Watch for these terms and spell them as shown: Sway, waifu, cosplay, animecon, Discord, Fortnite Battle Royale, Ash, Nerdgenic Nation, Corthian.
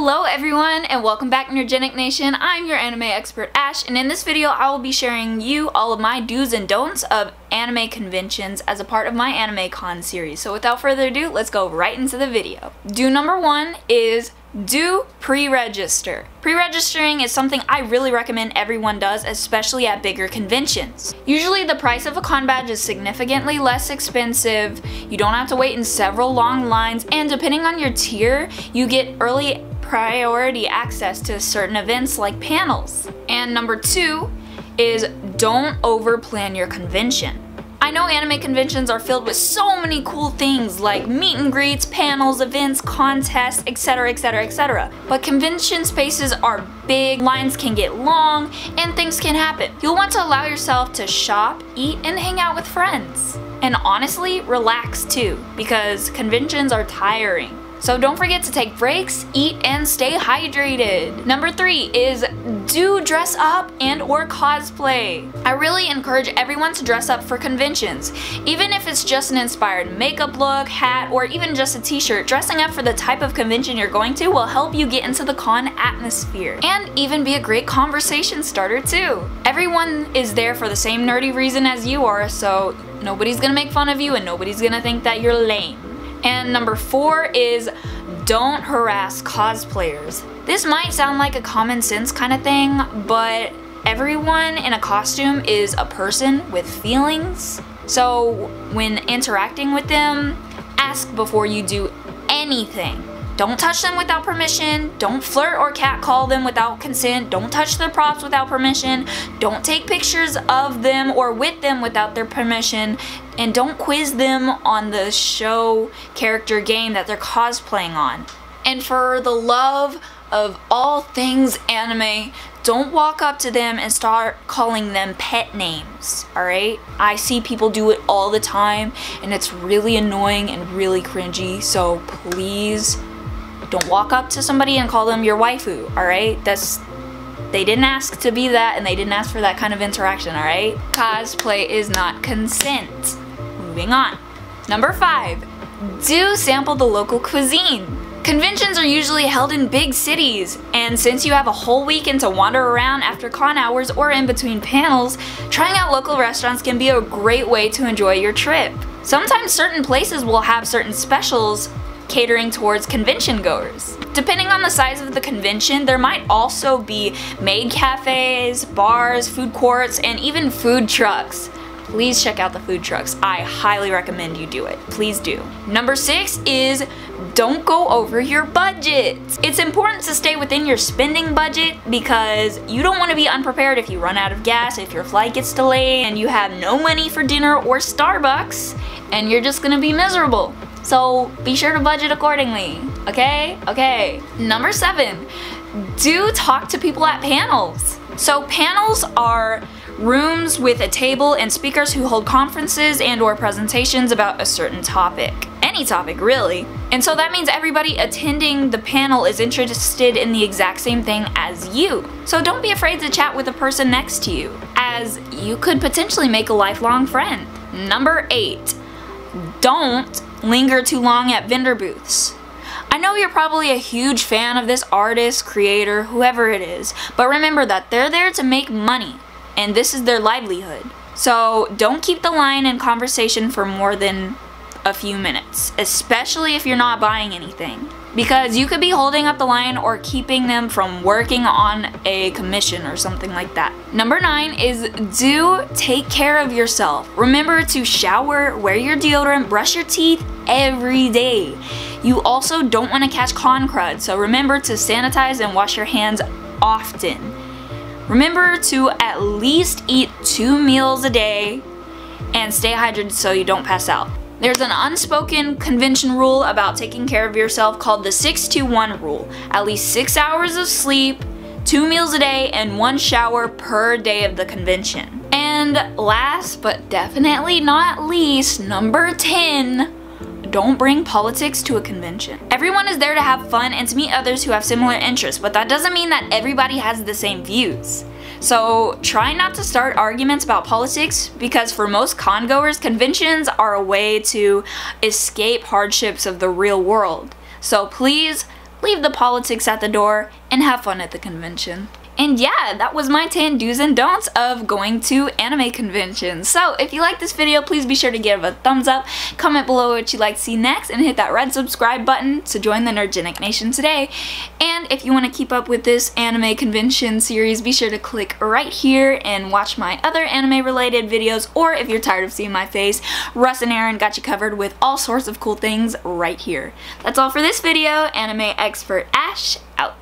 Hello everyone and welcome back Nerdgenic Nation. I'm your anime expert Ash, and in this video I will be sharing you all of my do's and don'ts of anime conventions as a part of my anime con series. So without further ado, let's go right into the video. Do number one is do pre-register. Pre-registering is something I really recommend everyone does, especially at bigger conventions. Usually the price of a con badge is significantly less expensive, you don't have to wait in several long lines, and depending on your tier, you get early priority access to certain events like panels. And number two is don't overplan your convention. I know anime conventions are filled with so many cool things like meet and greets, panels, events, contests, etc, etc, etc. But convention spaces are big, lines can get long, and things can happen. You'll want to allow yourself to shop, eat, and hang out with friends. And honestly, relax too, because conventions are tiring. So don't forget to take breaks, eat, and stay hydrated. Number three is do dress up and or cosplay. I really encourage everyone to dress up for conventions. Even if it's just an inspired makeup look, hat, or even just a t-shirt, dressing up for the type of convention you're going to will help you get into the con atmosphere and even be a great conversation starter too. Everyone is there for the same nerdy reason as you are, so nobody's gonna make fun of you and nobody's gonna think that you're lame. And number four is don't harass cosplayers. This might sound like a common sense kind of thing, but everyone in a costume is a person with feelings. So when interacting with them, ask before you do anything. Don't touch them without permission. Don't flirt or catcall them without consent. Don't touch their props without permission. Don't take pictures of them or with them without their permission. And don't quiz them on the show character game that they're cosplaying on. And for the love of all things anime, don't walk up to them and start calling them pet names, alright? I see people do it all the time, and it's really annoying and really cringy, so please don't walk up to somebody and call them your waifu, alright? They didn't ask to be that, and they didn't ask for that kind of interaction, alright? Cosplay is not consent. Moving on. Number five, do sample the local cuisine. Conventions are usually held in big cities, and since you have a whole weekend to wander around after con hours or in between panels, trying out local restaurants can be a great way to enjoy your trip. Sometimes certain places will have certain specials catering towards convention goers. Depending on the size of the convention, there might also be maid cafes, bars, food courts, and even food trucks. Please check out the food trucks. I highly recommend you do it. Please do. Number six is don't go over your budget. It's important to stay within your spending budget because you don't want to be unprepared if you run out of gas, if your flight gets delayed, and you have no money for dinner or Starbucks, and you're just gonna be miserable. So be sure to budget accordingly, okay? Okay. Number seven, do talk to people at panels. So panels are rooms with a table and speakers who hold conferences and or presentations about a certain topic. Any topic, really. And so that means everybody attending the panel is interested in the exact same thing as you. So don't be afraid to chat with the person next to you, as you could potentially make a lifelong friend. Number eight, don't linger too long at vendor booths. I know you're probably a huge fan of this artist, creator, whoever it is, but remember that they're there to make money, and this is their livelihood. So don't keep the line in conversation for more than a few minutes, especially if you're not buying anything, because you could be holding up the line or keeping them from working on a commission or something like that. Number nine is do take care of yourself. Remember to shower, wear your deodorant, brush your teeth every day. You also don't want to catch con crud, so remember to sanitize and wash your hands often. Remember to at least eat 2 meals a day and stay hydrated so you don't pass out. There's an unspoken convention rule about taking care of yourself called the 6-2-1 rule. At least 6 hours of sleep, 2 meals a day, and 1 shower per day of the convention. And last but definitely not least, number 10, don't bring politics to a convention. Everyone is there to have fun and to meet others who have similar interests, but that doesn't mean that everybody has the same views. So try not to start arguments about politics, because for most con-goers, conventions are a way to escape hardships of the real world. So please leave the politics at the door, and have fun at the convention. And yeah, that was my 10 do's and don'ts of going to anime conventions. So if you like this video, please be sure to give it a thumbs up, comment below what you'd like to see next, and hit that red subscribe button to join the Nerdgenic Nation today. And if you want to keep up with this anime convention series, be sure to click right here and watch my other anime related videos, or if you're tired of seeing my face, Russ and Aaron got you covered with all sorts of cool things right here. That's all for this video. Anime expert Ash, out.